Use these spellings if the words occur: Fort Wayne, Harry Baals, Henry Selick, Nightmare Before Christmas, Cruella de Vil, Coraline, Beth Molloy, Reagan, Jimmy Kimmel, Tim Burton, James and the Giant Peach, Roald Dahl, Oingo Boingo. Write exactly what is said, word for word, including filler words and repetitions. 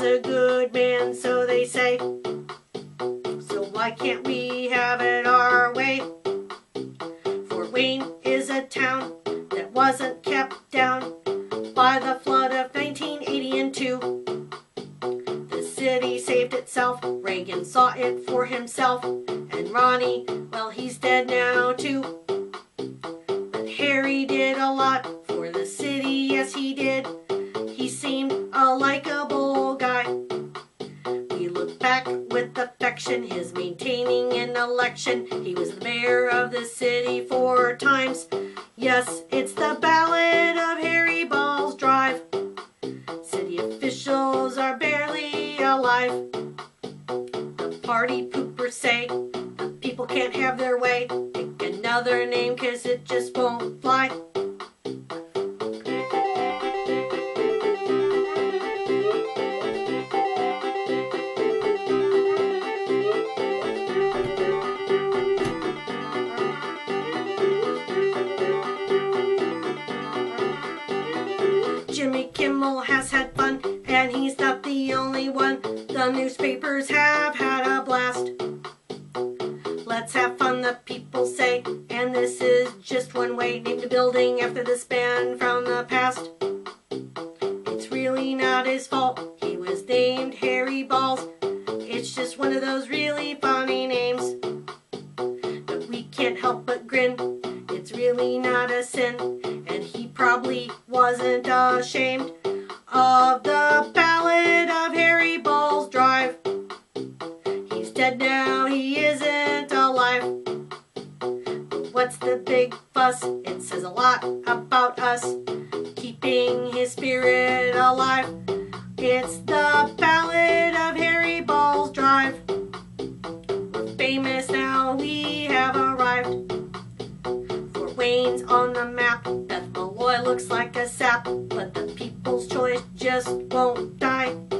was a good man, so they say. So why can't we have it our way? Fort Wayne is a town that wasn't kept down by the flood of nineteen eighty and two. The city saved itself, Reagan saw it for himself, and Ronnie, well, he's dead now too. But Harry did a lot for the city, yes he did. He seemed a likable guy. We look back with affection, his maintaining an election. He was the mayor of the city four times. Yes, it's the ballad of Harry Baals Drive. City officials are barely alive. The party poopers say the people can't have their way. Pick another name, cause it just won't fly. Jimmy Kimmel has had fun, and he's not the only one. The newspapers have had a blast. Let's have fun, the people say, and this is just one way. Named a building after this man from the past. It's really not his fault, he was named Harry Baals. It's just one of those really funny names. But we can't help but grin, it's really not a sin. Probably wasn't ashamed of the ballad of Harry Baals Drive. He's dead now, he isn't alive. But what's the big fuss? It says a lot about us, keeping his spirit alive. It's the ballad of Harry Baals Drive. We're famous now, we have arrived. Fort Wayne's on the map. Beth Molloy looks like a sap, but the people's choice just won't die.